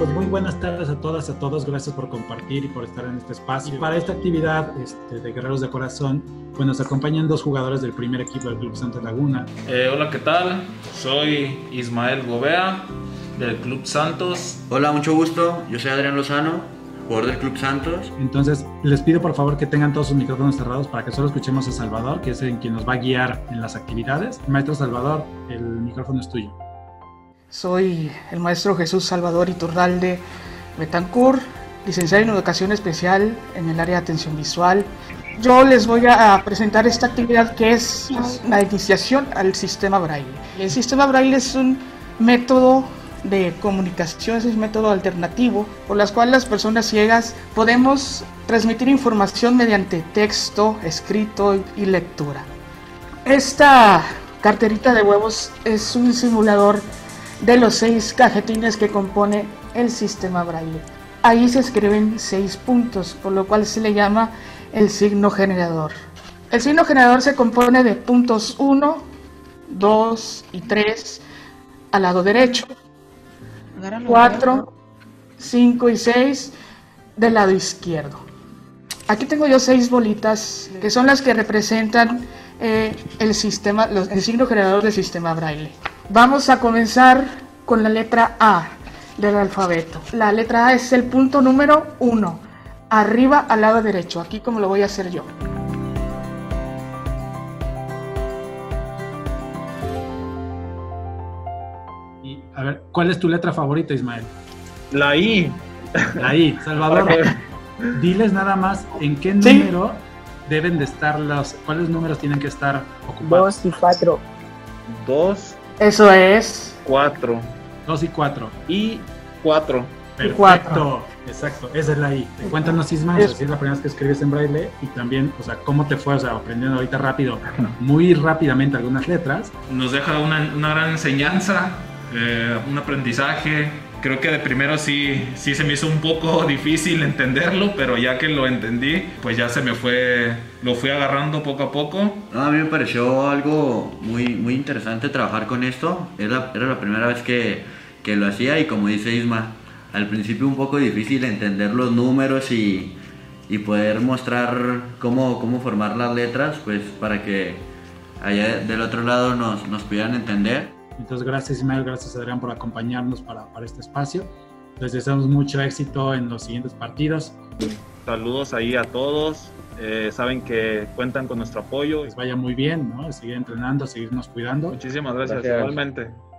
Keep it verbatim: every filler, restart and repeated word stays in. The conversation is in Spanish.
pues muy buenas tardes a todas, a todos. Gracias por compartir y por estar en este espacio. Y para esta actividad este, de Guerreros de Corazón, pues nos acompañan dos jugadores del primer equipo del Club Santos Laguna. Eh, hola, ¿qué tal? Soy Ismael Govea, del Club Santos. Hola, mucho gusto. Yo soy Adrián Lozano, jugador del Club Santos. Entonces, les pido por favor que tengan todos sus micrófonos cerrados para que solo escuchemos a Salvador, que es el quien nos va a guiar en las actividades. Maestro Salvador, el micrófono es tuyo. Soy el maestro Jesús Salvador Iturralde Betancur, licenciado en Educación Especial en el área de Atención Visual. Yo les voy a presentar esta actividad que es la iniciación al sistema Braille. El sistema Braille es un método de comunicación, es un método alternativo por las cuales las personas ciegas podemos transmitir información mediante texto, escrito y lectura. Esta carterita de huevos es un simulador de los seis cajetines que compone el sistema Braille. Ahí se escriben seis puntos, por lo cual se le llama el signo generador. El signo generador se compone de puntos uno, dos y tres al lado derecho, cuatro, cinco y seis del lado izquierdo. Aquí tengo yo seis bolitas que son las que representan eh, el, sistema, los, el signo generador del sistema Braille. Vamos a comenzar con la letra A del alfabeto. La letra A es el punto número uno, arriba al lado derecho, aquí como lo voy a hacer yo. Y, a ver, ¿cuál es tu letra favorita, Ismael? La I. La I. Salvador, diles nada más en qué número ¿Sí? deben de estar los... ¿Cuáles números tienen que estar ocupados? Dos y cuatro. Dos. Eso es... Cuatro. Dos y cuatro. Y cuatro. Perfecto. Y cuatro. Exacto, esa es la I. Cuéntanos, Ismael, es... si es la primera vez que escribes en Braille y también, o sea, cómo te fue, o sea, aprendiendo ahorita rápido, muy rápidamente algunas letras. Nos deja una, una gran enseñanza, eh, un aprendizaje. Creo que de primero sí, sí se me hizo un poco difícil entenderlo, pero ya que lo entendí, pues ya se me fue, lo fui agarrando poco a poco. No, a mí me pareció algo muy, muy interesante trabajar con esto. Era, era la primera vez que, que lo hacía y como dice Isma, al principio un poco difícil entender los números y, y poder mostrar cómo, cómo formar las letras, pues para que allá del otro lado nos, nos pudieran entender. Entonces, gracias Ismael, gracias Adrián por acompañarnos para, para este espacio. Les deseamos mucho éxito en los siguientes partidos. Saludos ahí a todos. Eh, saben que cuentan con nuestro apoyo. Les vaya muy bien, ¿no? Seguir entrenando, seguirnos cuidando. Muchísimas gracias, gracias. Igualmente.